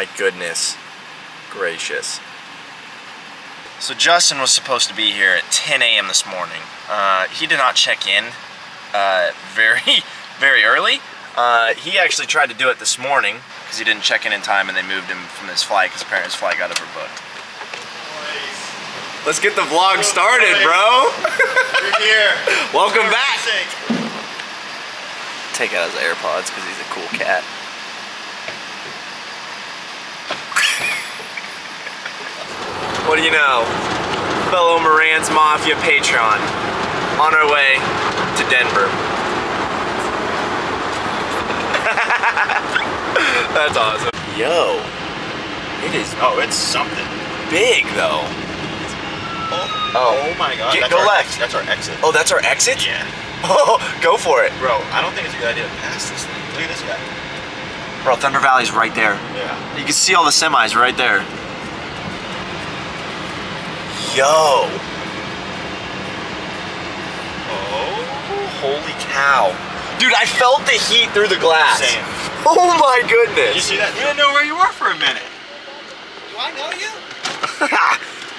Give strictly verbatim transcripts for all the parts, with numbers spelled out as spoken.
my goodness gracious. So Justin was supposed to be here at ten A M this morning. Uh, he did not check in uh, very, very early. Uh, he actually tried to do it this morning because he didn't check in in time, and they moved him from his flight because apparently his flight got overbooked. Let's get the vlog started, bro. We're here. Welcome back. Take out his AirPods because he's a cool cat. What do you know? Fellow Moranz Mafia Patreon. On our way to Denver. That's awesome. Yo. It is. Oh, it's something. Big though. Oh, oh. Oh my god. Get, go our, left. That's our exit. Oh, that's our exit? Yeah. Oh, go for it. Bro, I don't think it's a good idea to pass this thing. Look at this guy. Bro, Thunder Valley's right there. Yeah. You can see all the semis right there. Yo. Oh, holy cow. Dude, I felt the heat through the glass. Same. Oh my goodness. Did you see that? You didn't know where you were for a minute. Do I know you?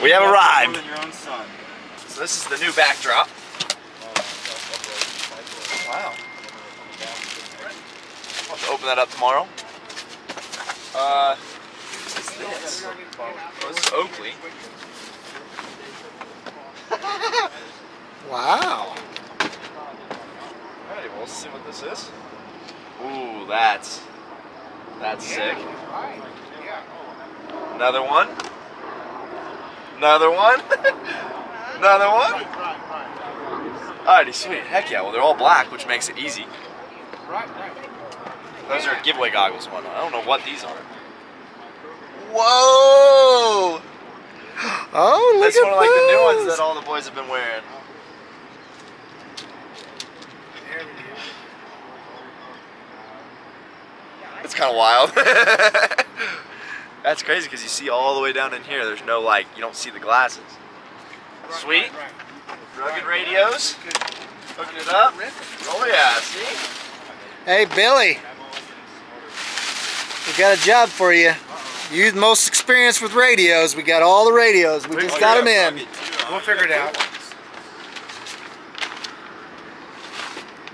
We have arrived. So this is the new backdrop. Wow. I'll have to open that up tomorrow. Uh, what is this? Oh, this is Oakley. Wow. Alright, well, let's see what this is. Ooh, that's that's yeah, sick. Right. Yeah. Another one. Another one. Another one. Alrighty, sweet. Heck yeah. Well, they're all black, which makes it easy. Those are giveaway goggles. One. I don't know what these are. Whoa. Oh, look. That's one of like the new ones that all the boys have been wearing. It's kind of wild. That's crazy because you see all the way down in here. There's no, like, you don't see the glasses. Sweet. Rugged Radios. Hooking it up. Oh, yeah, see? Hey, Billy. We got a job for you. You're the most experienced with radios. We got all the radios. We just oh, got yeah, them in. We'll figure it out.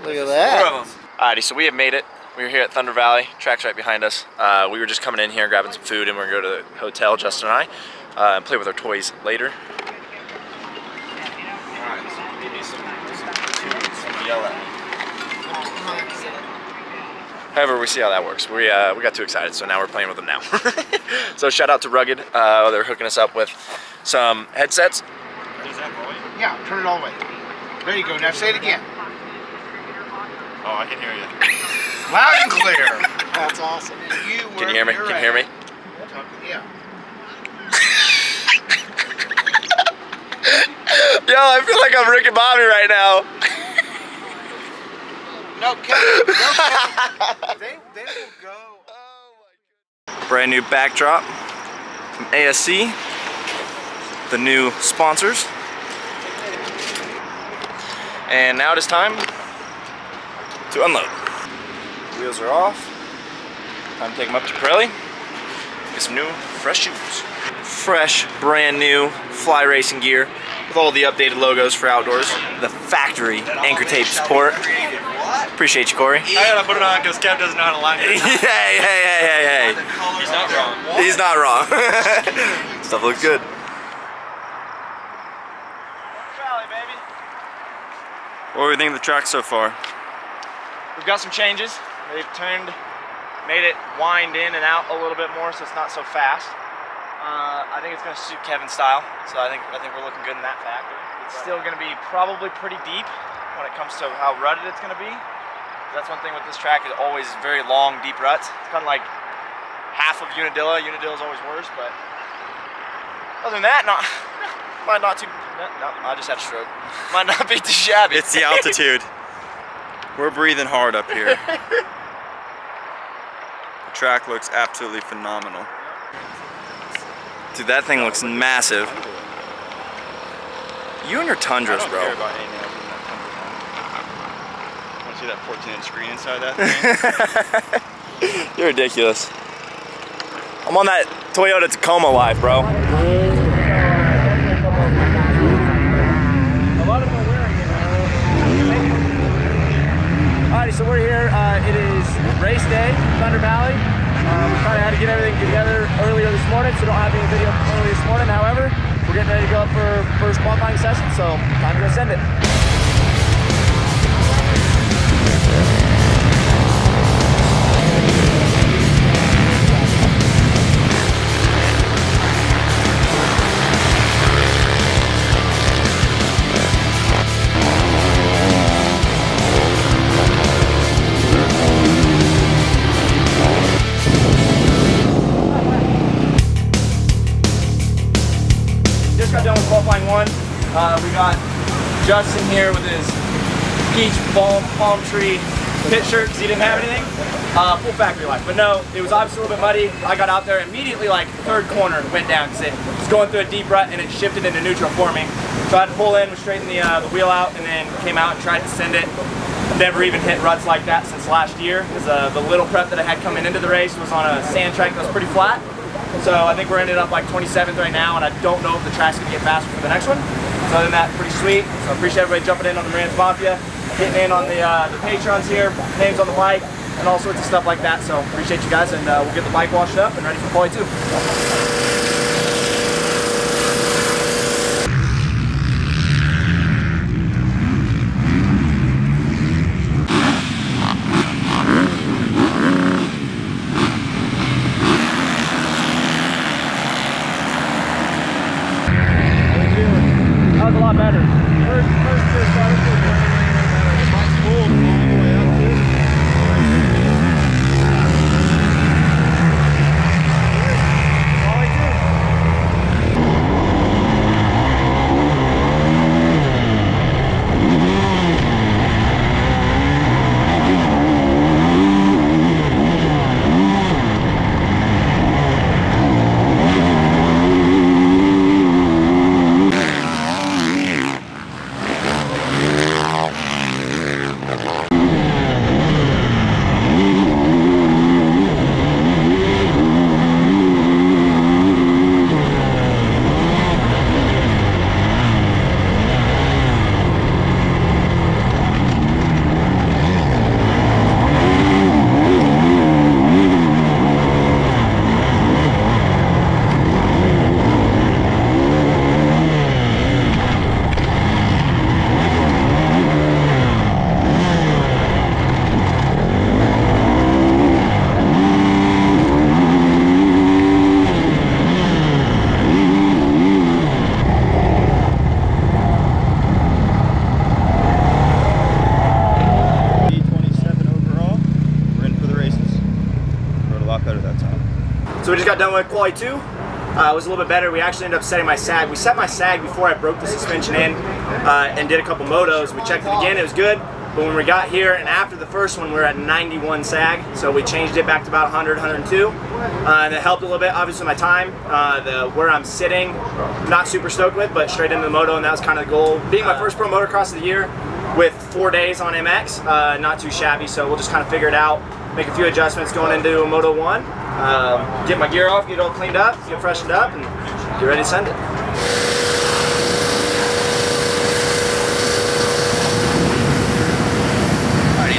Look at that. Alrighty, so we have made it. We were here at Thunder Valley. Track's right behind us. Uh, we were just coming in here, grabbing some food, and we're going to go to the hotel, Justin and I, uh, and play with our toys later. Alright, so maybe some, some, some yellow. However, we see how that works. We, uh, we got too excited, so now we're playing with them now. So shout out to Rugged. Uh, they're hooking us up with some headsets. Does that roll? Yeah, turn it all the way. There you go. Now say it again. Oh, I can hear you. Loud and clear. That's awesome. You were, can you hear me? Can you hear me? Yeah. Yo, I feel like I'm Rick and Bobby right now. No, Kevin. No, Kevin. They, they will go. Oh my God. Brand new backdrop from A S C. The new sponsors. And now it is time to unload. Wheels are off. Time to take them up to Pirelli. Get some new, fresh shoes. Fresh, brand new Fly Racing gear with all the updated logos for outdoors. The factory anchor tape support. Appreciate you, Corey. I gotta put it on because Kev doesn't know how to line it. Hey, hey, hey, hey, hey. He's not wrong. He's not wrong. Stuff looks good. What do we think of the track so far? We've got some changes. They've turned, made it wind in and out a little bit more, so it's not so fast. Uh, I think it's going to suit Kevin's style, so I think I think we're looking good in that fact. It's still going to be probably pretty deep when it comes to how rutted it's going to be. That's one thing with this track; is always very long, deep ruts. It's kind of like half of Unadilla. Unadilla's always worse, but other than that, not might not too. No, no, I just had a stroke. Might not be too shabby. It's the altitude. We're breathing hard up here. The track looks absolutely phenomenal. Dude, that thing looks massive. You and your Tundras, bro. I don't care about anything else in that Tundra. Want to see that fourteen inch screen inside that thing? You're ridiculous. I'm on that Toyota Tacoma live, bro. A lot of them are wearing it. Alrighty, so we're here. Uh, it is race day, Thunder Valley. Um, we kind of had to get everything together earlier this morning, so we don't have any video from earlier this morning. However, we're getting ready to go up for first qualifying session, so time to go send it. Uh, we got Justin here with his peach palm, palm tree pit shirt because he didn't have anything. Uh, full factory life, but no, it was obviously a little bit muddy. I got out there immediately, like third corner, went down because it was going through a deep rut and it shifted into neutral for me. So I had to pull in, straighten the, uh, the wheel out, and then came out and tried to send it. Never even hit ruts like that since last year because uh, the little prep that I had coming into the race was on a sand track that was pretty flat. So I think we're ended up like twenty-seventh right now, and I don't know if the track's gonna get faster for the next one. So other than that, pretty sweet. So I appreciate everybody jumping in on the Moranz Mafia, getting in on the uh, the patrons here, names on the bike, and all sorts of stuff like that. So appreciate you guys, and uh, we'll get the bike washed up and ready for quali two. So we just got done with quali two. Uh, it was a little bit better. We actually ended up setting my sag. We set my sag before I broke the suspension in uh, and did a couple motos. We checked it again, it was good. But when we got here and after the first one, we were at ninety-one sag. So we changed it back to about one hundred, one hundred two. Uh, and it helped a little bit, obviously my time, uh, the where I'm sitting, not super stoked with, but straight into the moto, and that was kind of the goal. Being my first pro motocross of the year with four days on M X, uh, not too shabby. So we'll just kind of figure it out, make a few adjustments going into Moto one. Um, get my gear off, get it all cleaned up, get freshened up, and get ready to send it.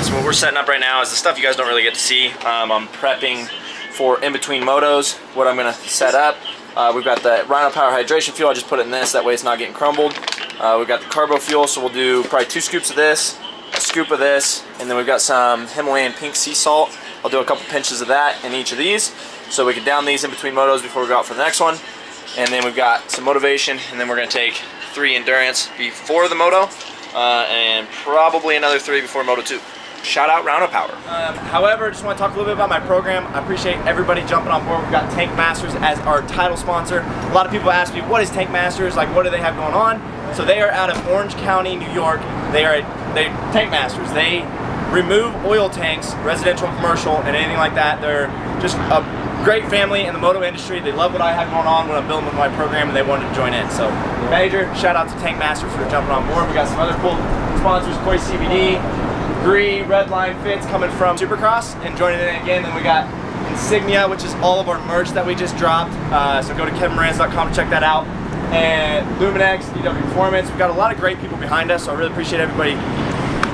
So what we're setting up right now is the stuff you guys don't really get to see. Um, I'm prepping for in between motos, what I'm gonna set up. Uh, we've got the Rhino Power hydration fuel. I just put it in this, that way it's not getting crumbled. Uh, we've got the Carbo Fuel, so we'll do probably two scoops of this, a scoop of this, and then we've got some Himalayan Pink Sea Salt. I'll do a couple pinches of that in each of these, so we can down these in between motos before we go out for the next one. And then we've got some motivation, and then we're gonna take three endurance before the moto, uh, and probably another three before moto two. Shout out Rhino Power. Um, however, I just want to talk a little bit about my program. I appreciate everybody jumping on board. We've got Tank Masters as our title sponsor. A lot of people ask me, what is Tank Masters? Like, what do they have going on? So they are out of Orange County, New York. They are they Tank Masters. They remove oil tanks, residential, commercial, and anything like that. They're just a great family in the moto industry. They love what I have going on when I'm building with my program, and they wanted to join in. So major shout out to Tank Masters for jumping on board. We got some other cool sponsors, Koi C B D, Green Redline fits coming from Supercross and joining in again. Then we got Insignia, which is all of our merch that we just dropped. Uh, so go to kevin moranz dot com to check that out. And Luminex, D W Performance. We've got a lot of great people behind us, so I really appreciate everybody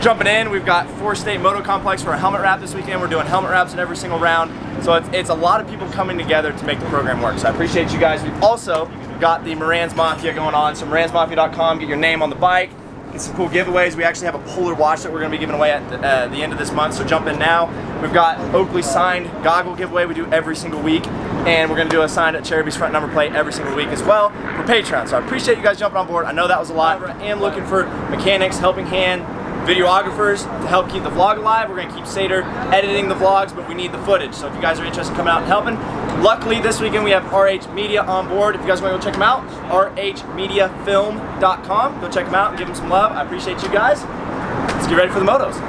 jumping in. We've got Four State Moto Complex for a helmet wrap this weekend. We're doing helmet wraps in every single round. So it's, it's a lot of people coming together to make the program work. So I appreciate you guys. We've also got the Moranz Mafia going on. So moranz mafia dot com, get your name on the bike. Get some cool giveaways. We actually have a Polar watch that we're going to be giving away at the, uh, the end of this month. So jump in now. We've got Oakley signed goggle giveaway we do every single week. And we're going to do a signed Cherubis front number plate every single week as well for Patreon. So I appreciate you guys jumping on board. I know that was a lot. And looking for mechanics, helping hand, videographers to help keep the vlog alive. We're going to keep Sater editing the vlogs, but we need the footage. So if you guys are interested in coming out and helping, luckily this weekend we have R H Media on board. If you guys want to go check them out, r h media film dot com. Go check them out. Give them some love. I appreciate you guys. Let's get ready for the motos.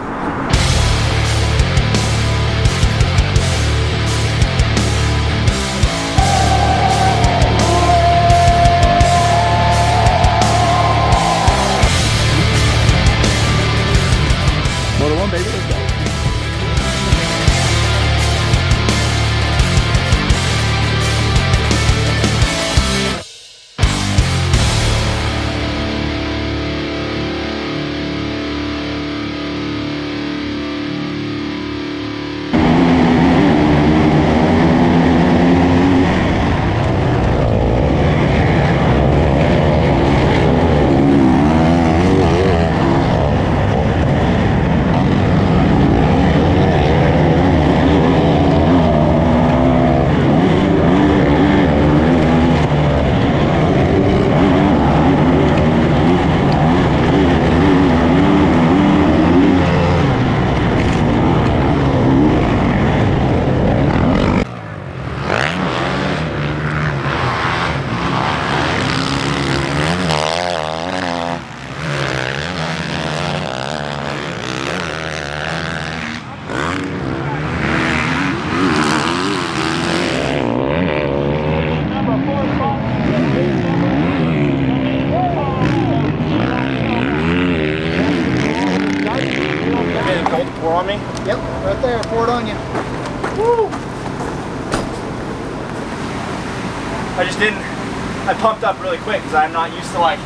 Quick, because I'm not used to like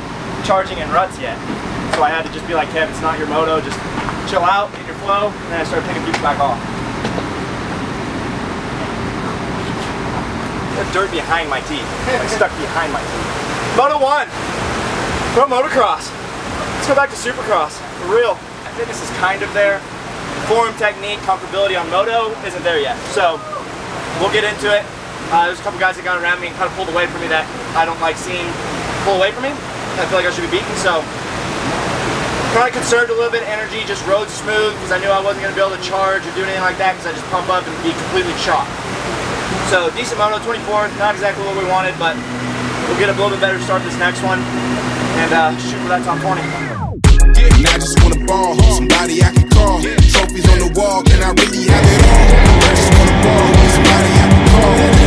charging in ruts yet, so I had to just be like, Kev, it's not your moto, just chill out, get your flow, and then I started picking people back off. There's dirt behind my teeth, like stuck behind my teeth. Moto one, pro motocross. Let's go back to supercross, for real. I think this is kind of there. Form, technique, comfortability on moto isn't there yet, so we'll get into it. Uh, there's a couple guys that got around me and kind of pulled away from me that I don't like seeing pull away from me. I feel like I should be beaten, so probably conserved a little bit of energy, just rode smooth because I knew I wasn't going to be able to charge or do anything like that because I just pump up and be completely shocked. So decent moto, twenty-fourth, not exactly what we wanted, but we'll get a little bit better start this next one and uh, shoot for that top twenty. Now I just want to ball, somebody I can call. Trophies on the wall, can I really have it all? I just want to ball, somebody I can call.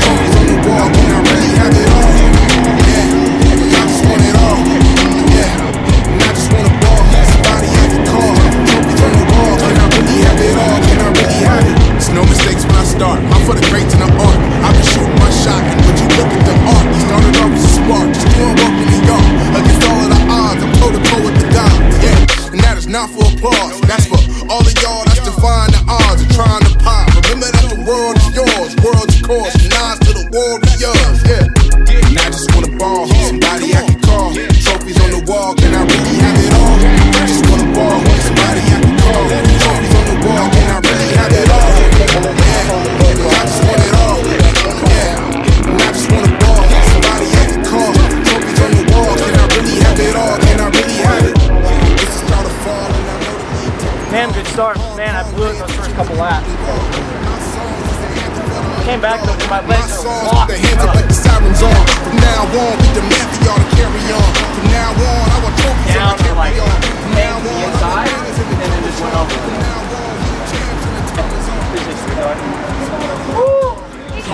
Walk, and I really have it all. Yeah, I just want it all. Yeah, and I just want a ball. Somebody has a car. Trophies on the wall, and I really have it all. Can I really have it? It's no mistakes when I start. I'm for the greats and I'm on. I've been shooting my shot, and would you look at the art? You started off as a spark, just doing work in the yard. Against all of the odds, I'm toe to toe with the guy. Yeah, and that is not for applause. That's for all of y'all that's defying the odds and trying to pop. Remember that the world is yours, world's course. Warriors, yeah. And I just want a ball, somebody I can call. Trophies on the wall, can I really have it all? I just want a ball, somebody I can call. Trophies on the wall, can I really have it all? Yeah, I just want it all. Yeah, and I just want a ball, somebody I can call. Trophies on the wall, can I really have it all? Can I really have it? This is not a fall, and I know the damn good start, man. I blew it in those first couple laps. Came back to my legs. The hands up like the sirens on. From now on, we demand for y'all to carry on. From now on, I want trophies down to like eight the inside, and then just went over.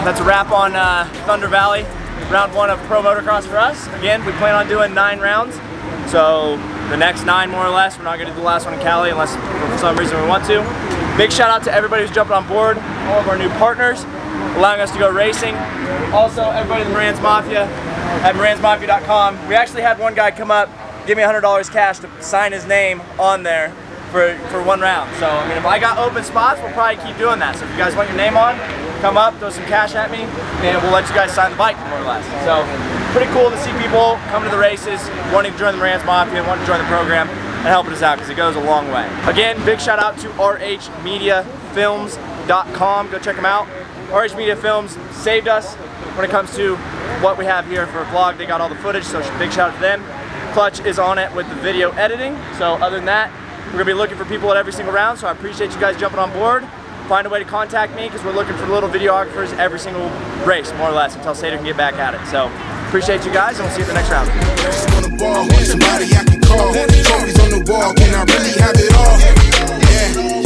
That's a wrap on uh, Thunder Valley, round one of pro motocross for us. Again, we plan on doing nine rounds, so the next nine more or less. We're not going to do the last one in Cali unless for some reason we want to. Big shout out to everybody who's jumping on board, all of our new partners. allowing us to go racing. Also, everybody at the Moranz Mafia, at moranz mafia dot com. We actually had one guy come up, give me one hundred dollars cash to sign his name on there for, for one round. So, I mean, if I got open spots, we'll probably keep doing that. So if you guys want your name on, come up, throw some cash at me, and we'll let you guys sign the bike, more or less. So, pretty cool to see people coming to the races, wanting to join the Moranz Mafia, wanting to join the program, and helping us out, because it goes a long way. Again, big shout out to R H media films dot com. Go check them out. R H Media Films saved us when it comes to what we have here for a vlog. They got all the footage, so big shout out to them. Clutch is on it with the video editing. So other than that, we're going to be looking for people at every single round, so I appreciate you guys jumping on board. Find a way to contact me, because we're looking for little videographers every single race, more or less, until Sater can get back at it. So appreciate you guys, and we'll see you at the next round. Somebody I can call. Trophies on the wall. Can I really have it all? Yeah.